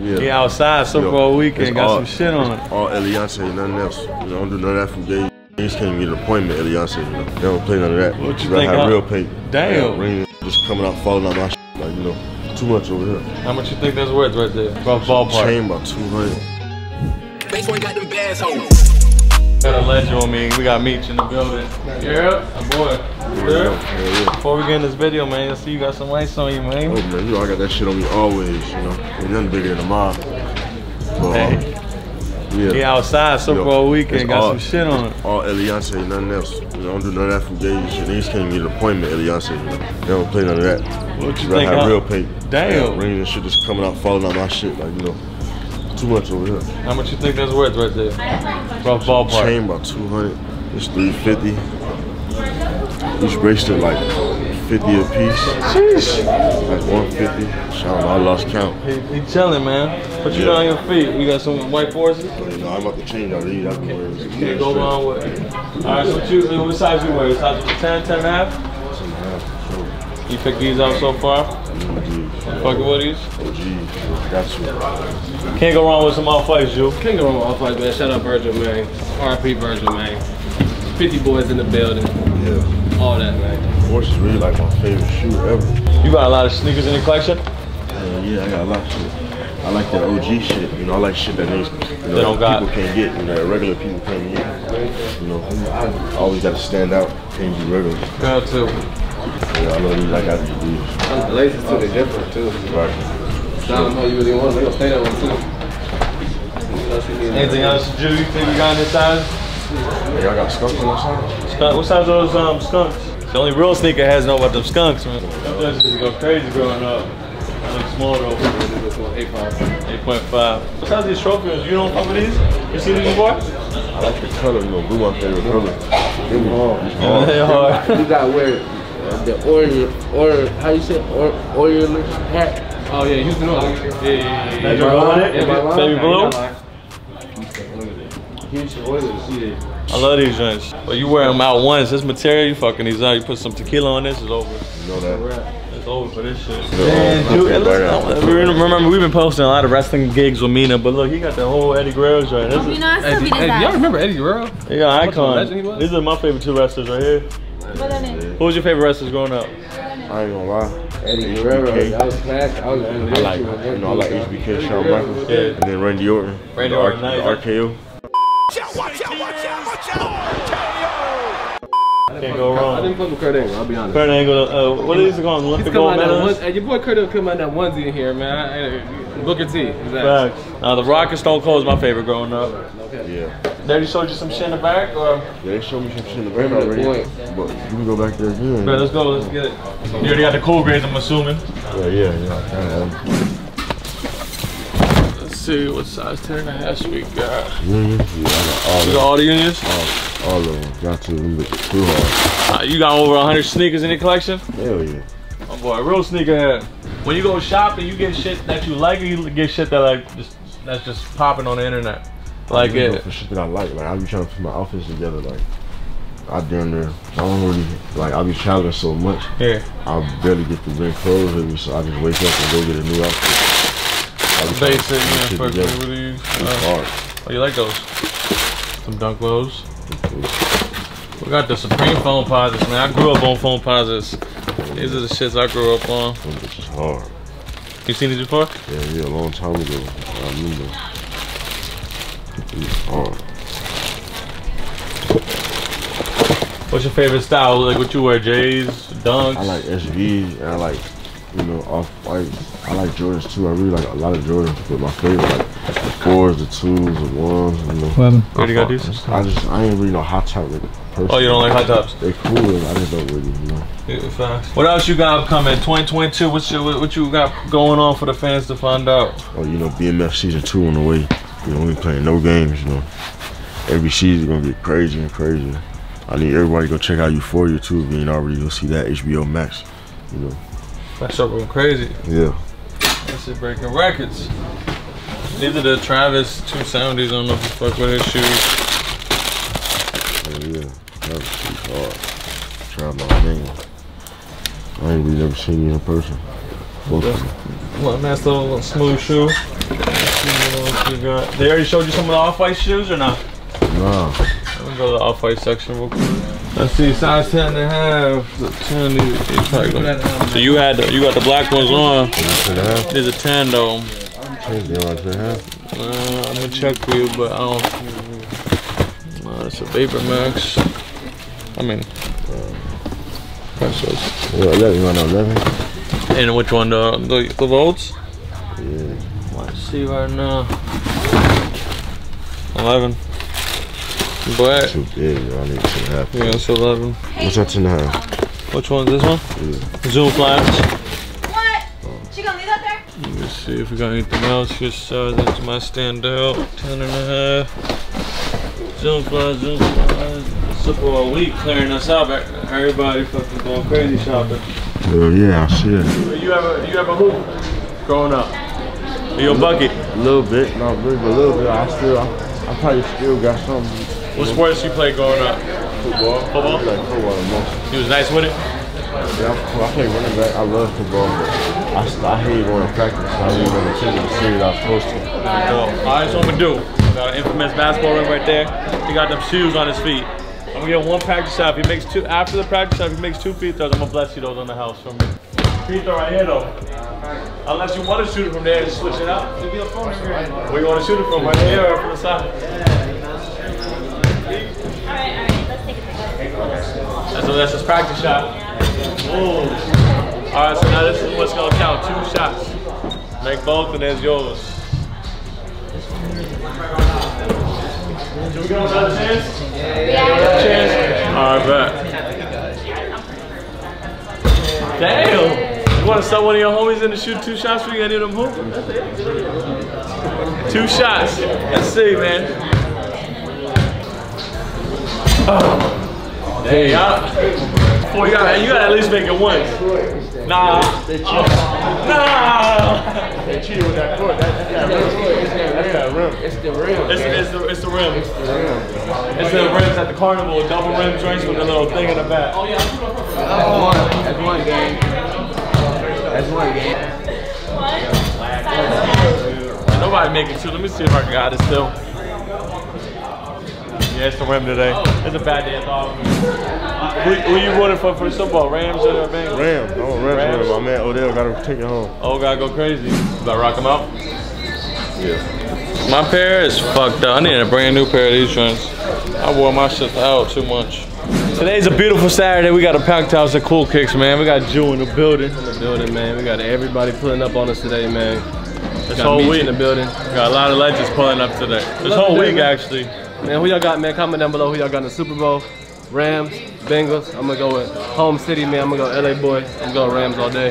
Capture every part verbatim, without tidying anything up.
Yeah. Get outside, so for a weekend, got all, some shit on it. All Eliance, nothing else. You know, I don't do none of that from day. They just can't get an appointment, Eliance. You know, they don't play none of that. What you think? I have real pain. Damn. Rain just coming out, falling out my shit. Like, you know, too much over here. How much you think that's worth right there? About ballpark. Chain about two hundred. Baseball got them bass hoes. Got a legend on me. We got Meech in the building. Yeah, my boy. Yeah, yeah, yeah. Before we get in this video, man, I see you got some ice on you, man. Oh, man, you know, I got that shit on me always, you know. Ain't nothing bigger than a mob. Hey. Yeah. Get outside, so you know, for a weekend, got all, some shit on it. All Eliance, nothing else. You know, I don't do none of that from days. They just can't get an appointment, Eliance. You know, they don't play none of that. What you think? I have real paint. Damn. Rain and shit just coming out, falling out my shit, like, you know. Too much over here. How much you think that's worth right there? Rough ballpark. Chain about two hundred. It's three fifty. Each bracelet like fifty a piece. Sheesh. Like one fifty. Shout out, I lost count. He, he chilling, man. Put you yeah. down on your feet. We got some white forces. You know, I'm about to change out these. I can wear this. Can't go wrong with it. All right, so what, you, what size you wear? Size ten, ten and a half? ten and a half, sure. You picked these out so far? Fucking with these? O G, got you. Can't go wrong with some all fights, Jew. Can't go wrong with all fights, man. Shout out Virgil, man. R I P Virgil, man. fifty boys in the building. Yeah. All that, man. Force is really like my favorite shoe ever. You got a lot of sneakers in your collection? Yeah, yeah, I got a lot of shit. I like that O G shit, you know. I like shit that these, you know, don't people got. can't get, you know, that regular people can't get. You know, I always got to stand out, can't be regular. Got to. Yeah, I know these, I got these dudes. The laces too, they're different too. Right. Shout out to you really want, they gonna stay that one too. Anything else, Jew, you think you got on this size? Hey, y'all got skunks on this size? Skunk, what size are those um, skunks? The only real sneaker has know about them skunks, man. Those just go crazy growing up. I look small though. eight point five. What size are these trophies? You don't cover these? You seen these before? I like the color, you know, blue, my favorite color. They're hard. Yeah, they're hard. You gotta wear it. The Oriole, or how you say, or Oriole hat. Oh yeah, you know. Yeah, yeah, yeah. yeah. You on it? Yeah, baby blue. I love these joints. But you wear them out once. This material, you fucking these out. You put some tequila on this, it's over. You know that. It's over for this shit. Man, dude, okay, listen, we remember we've been posting a lot of wrestling gigs with Mina, but look, he got the whole Eddie Guerrero joint. Oh, you know, I still be this guy. Y'all remember Eddie Guerrero? He got Icon. These are my favorite two wrestlers right here. Who was your favorite wrestlers growing up? I ain't gonna lie. Eddie Guerrero. I was classic. I was I like, you know, I like H B K, Shawn Michaels, yeah. and then Randy Orton. Randy Orton, R K O. Watch out! Watch out! Watch out! Watch out! R K O. Can't go wrong. I didn't fuck with Kurt Angle. I'll be honest. Kurt Angle. Uh, what is it called? Olympic gold medalist. Your boy Kurt Angle come out that onesie in here, man. Booker T. Exactly. Now the Rock and Stone Cold is my favorite growing up. Yeah. They already showed you some shit in the back, or? Yeah, they showed me some shit in the back already. But you can go back there again. Bro, let's go, let's get it. You already got the cool grades, I'm assuming. Yeah, yeah, yeah. Let's see, what size ten and a half we got? Unions? Yeah, I got all of them. You got all the unions? All, all of them. Got to them, but too hard. Uh, you got over one hundred sneakers in your collection? Hell yeah. Oh boy, real sneakerhead. When you go shopping, you get shit that you like, or you get shit that like just, that's just popping on the internet? Like I it. For shit that I like, like I be trying to put my outfits together, like I damn near, I don't really, like I be traveling so much, yeah. I barely get to bring clothes with me, so I just wake up and go get a new outfit. Basic, yeah, fuck me with these. Oh, you like those? Some dunk lows. We got the Supreme phone posits, man. I grew up on phone posits. These are the shits I grew up on. This is hard. You seen these before? Yeah, yeah, a long time ago. I remember. What's your favorite style? Like what you wear, J's, Dunks? I like S Vs, and I like, you know, off-whites. I like Jordans too. I really like a lot of Jordans, but my favorite like the fours, the twos, the ones, you know. Where do you got these? I just, I ain't really no hot top with it personally. Oh, you don't like hot tops? They're cool, and I just don't really, you know. Yeah, facts. What else you got upcoming? twenty twenty-two, what you, what you got going on for the fans to find out? Oh, you know, B M F season two on the way. You know, we playing no games, you know. Every season gonna get crazy and crazy. I need everybody to go check out Euphoria too, if you ain't already go see that H B O Max, you know. That shit going crazy. Yeah. That shit breaking records. These are the Travis two seventies, I don't know if you fuck with his shoes. Oh yeah, Travis shoes hard. Try my name. I ain't really never seen you in person. One nice little smooth shoe. You got. They already showed you some of the off-white shoes or not? No. Let me go to the off-white section real quick. Let's see, size ten and a half. ten, so you had the, you got the black ones on. There's a ten though. Uh, I'm gonna check for you, but I don't. Uh, it's a VaporMax. I mean, Princess. eleven, eleven. And which one, the, the, the volts? Yeah. Let's see right now. eleven. Black. Too big, I need two and a half. Yeah, it's eleven. What's that two and a half? Which one, this one? Yeah. Zoom Flash. What? Oh. She gonna leave that there? Let me see if we got anything else. Your size, that's my standout. Ten and a half. Zoom Flash, Zoom Flash. Super all week clearing us out. Everybody fucking going crazy shopping. Well, yeah, I see it. You ever, you ever hoop growing up? In your bucket? A little bit, not big, but a little bit. I still, I, I probably still got something. What sports you play growing up? Football. Football? I played football the most. You was nice with it? Yeah, I, I play running back. I love football, but I, I hate going to practice. I hate going to the series I was supposed to. Well, all right, so I'm going to do. I got an infamous basketball ring right there. He got them shoes on his feet. I'm gonna get one practice out. If he makes two, after the practice out, if he makes two free throws, I'm gonna bless you those on the house from me. Free throw right here though. Unless you wanna shoot it from there, just switch it out. Where you wanna shoot it from, right here or from the side? That's, a, that's his practice shot. Ooh. All right, so now this is what's gonna count, two shots. Make both and there's yours. Should we go another chance? Yeah. Chance? Alright, bet. Damn! You want to sell one of your homies in to shoot two shots for you? Any of them hooping? Two shots. Let's see, man. Oh. There you go. Boy, you got to at least make it once. Nah. Oh. Nah! They cheated with that court. That's that rim. That's that rim. It's the rim. It's, it's the it's the rim. It's the rim. It's the rims at the carnival. Double rim drinks with a little thing in the back. Oh yeah. That's one. That's one game. That's one game. What? Nobody making two. Let me see if I got it still. Yeah, it's the rim today. It's a bad day at all. Who, who you voting for for the football? Rams or Bengals? Rams. I want Rams. Rams. My man Odell got to take it home. Oh, gotta go crazy. About rock him out. Yeah. My pair is fucked up. I need a brand new pair of these joints. I wore my shit out too much. Today's a beautiful Saturday. We got a packed house at Cool Kicks, man. We got Jew in the building. In the building, man. We got everybody pulling up on us today, man. This got whole week in the building. We got a lot of legends pulling up today. This whole week, man. Actually. Man, who y'all got, man? Comment down below who y'all got in the Super Bowl. Rams, Bengals. I'm gonna go with home city, man. I'm gonna go L A boy. I'm gonna go Rams all day.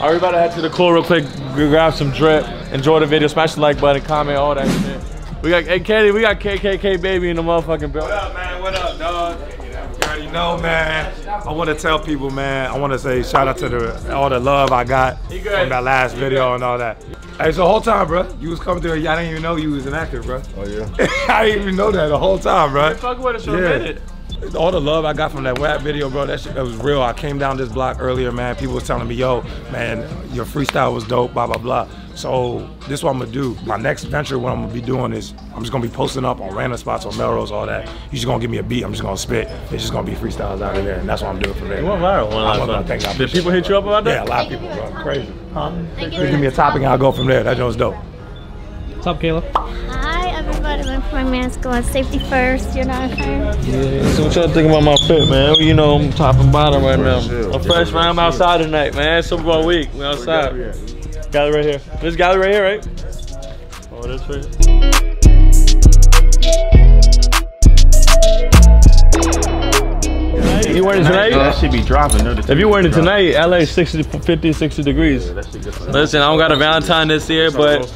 All right, we about to head to the cool real quick. Grab some drip. Enjoy the video. Smash the like button, comment, all that shit. We got, hey, Katie, we got K K K Baby in the motherfucking building. What up, man? What up, dog? You already know, man. I want to tell people, man. I want to say shout out to the all the love I got from that last video and all that. Hey, so the whole time, bro, you was coming through here. I didn't even know you was an actor, bro. Oh yeah. I didn't even know that the whole time, bro. You fuck with us for a minute. All the love I got from that W A P video, bro, that shit that was real. I came down this block earlier, man. People was telling me, yo, man, your freestyle was dope, blah, blah, blah. So this is what I'm gonna do. My next venture, what I'm gonna be doing is, I'm just gonna be posting up on random spots on Melrose, all that. You just gonna give me a beat, I'm just gonna spit. It's just gonna be freestyles out of there, and that's what I'm doing for there. You went viral one last time. Did people shit, hit you up about that? Yeah, a lot of people, bro. Crazy. Huh? Just give me a topic, and I'll go from there. That joint's dope. What's up, Kayla? Hi, everybody. My friend man's going safety first. You know what I'm saying? Yeah. So what y'all think about my fit, man? You know, I'm top and bottom right now. A fresh round outside tonight, man. Super Bowl week. We outside. Gather right here. This gather right here, right? Oh, that's right. You wearing it tonight? That shit be dropping. If you wearing it tonight, L A sixty, fifty, sixty degrees. Yeah, listen, I don't got a Valentine this year, but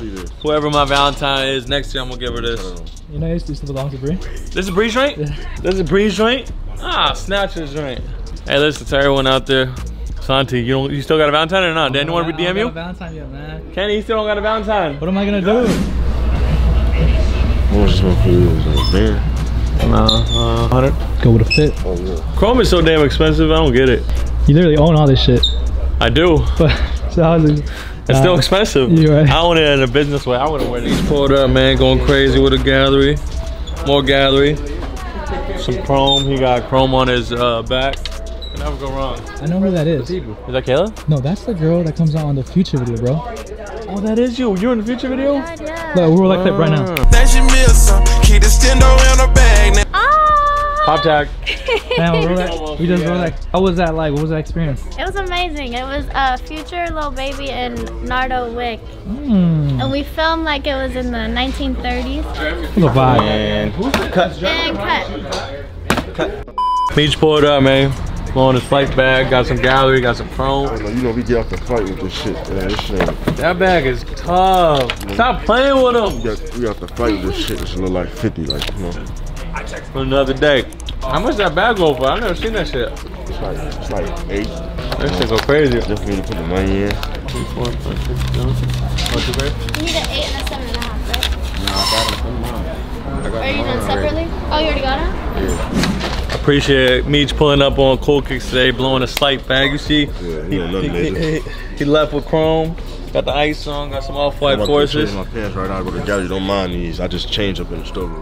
whoever my Valentine is next year, I'm gonna give her this. You know, this belongs to Bree. This is Bree's drink? Yeah. This is Bree's drink? Ah, Snatcher's drink. Hey, listen to everyone out there. Santi, you don't, you still got a Valentine or not? Did anyone D M you? I don't got a Valentine yet, man. Kenny, you still don't got a Valentine. What am I gonna do? I was just gonna put it there. Nah, uh, one hundred. Go with a fit. Oh, yeah. Chrome is so damn expensive, I don't get it. You literally own all this shit. I do. But thousand. It's uh, still expensive. Right. I own it in a business way. I wouldn't wear these. Pulled up, man, going crazy with a gallery. More gallery. Some chrome. He got chrome on his uh, back. Can never go wrong. I know who that is. Is that Kayla? No, that's the girl that comes out on the future video, bro. Oh, that is you. You're in the future video? Yeah, yeah. Look, we're like that right now. Oh. Pop tag. Man, we're like, we just were like, how was that like? What was that experience? It was amazing. It was uh, Future, Lil Baby, and Nardo Wick. Mm. And we filmed like it was in the nineteen thirties. What a vibe. And who's the cut? And cut. Cut. Beach pulled up, man. On his flight bag, got some gallery, got some chrome. Oh, no, you know we get off the flight with this shit. Yeah, this shit. That bag is tough. Mm. Stop playing with him. We got, we got the flight with this shit. It should look like fifty, like you know. I checked for another day. How much that bag go for? I've never seen that shit. It's like, it's like eight. That shit go crazy. Just need to put the money in. Three, four, five, six, seven. What's your grade? You need an eight and a seven and a half, right? No, I got it. Are you done separately? Oh, you already got it? Yeah. Appreciate Meech pulling up on Cool Kicks today, blowing a slight bag, you see? Yeah, he, he, he, he, he left with chrome. Got the ice on, got some off-white forces. I'm about to change my pants right now. I go to the gallery, don't mind these. I just change up in the storeroom.